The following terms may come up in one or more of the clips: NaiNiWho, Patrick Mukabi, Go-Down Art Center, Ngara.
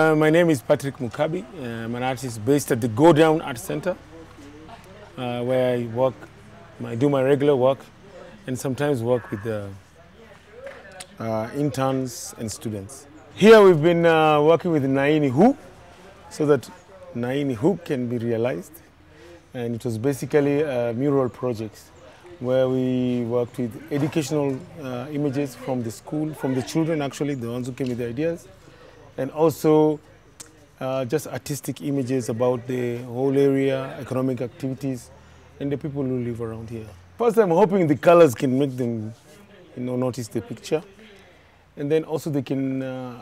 My name is Patrick Mukabi. I'm an artist based at the Go-Down Art Center, where I work. I do my regular work, and sometimes work with interns and students. Here we've been working with NaiNiWho, so that NaiNiWho can be realized. And it was basically a mural project where we worked with educational images from the school, from the children actually, the ones who came with the ideas. And also just artistic images about the whole area, economic activities, and the people who live around here. First, I'm hoping the colors can make them, notice the picture, and then also they can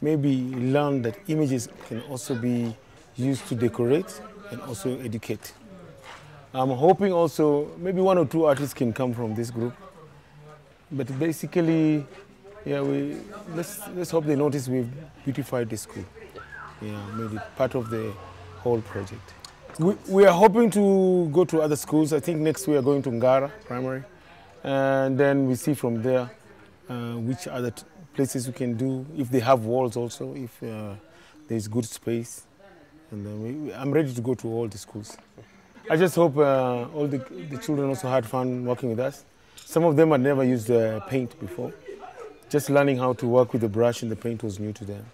maybe learn that images can also be used to decorate and also educate. I'm hoping also maybe one or two artists can come from this group, but basically. Yeah, let's hope they notice we've beautified the school. Yeah, maybe part of the whole project. We are hoping to go to other schools. I think next we are going to Ngara Primary, and then we see from there which other places we can do, if they have walls also, if there's good space. And then I'm ready to go to all the schools. I just hope all the children also had fun working with us. Some of them had never used paint before. Just learning how to work with the brush and the paint was new to them.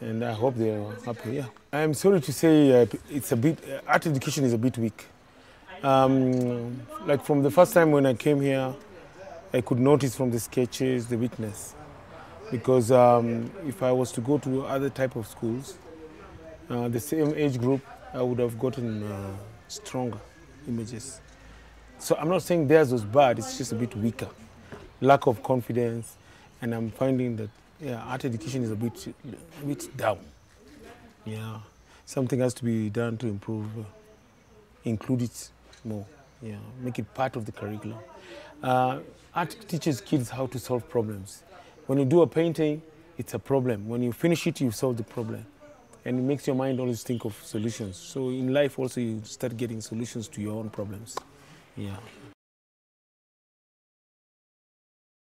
And I hope they are happy, yeah. I'm sorry to say art education is a bit weak. Like from the first time when I came here, I could notice from the sketches the weakness. Because if I was to go to other type of schools, the same age group, I would have gotten stronger images. So I'm not saying theirs was bad, it's just a bit weaker. Lack of confidence. And I'm finding that art education is a bit down. Yeah, something has to be done to improve, include it more. Yeah, make it part of the curriculum. Art teaches kids how to solve problems. When you do a painting, it's a problem. When you finish it, you solve the problem, and it makes your mind always think of solutions. So in life also, you start getting solutions to your own problems. Yeah.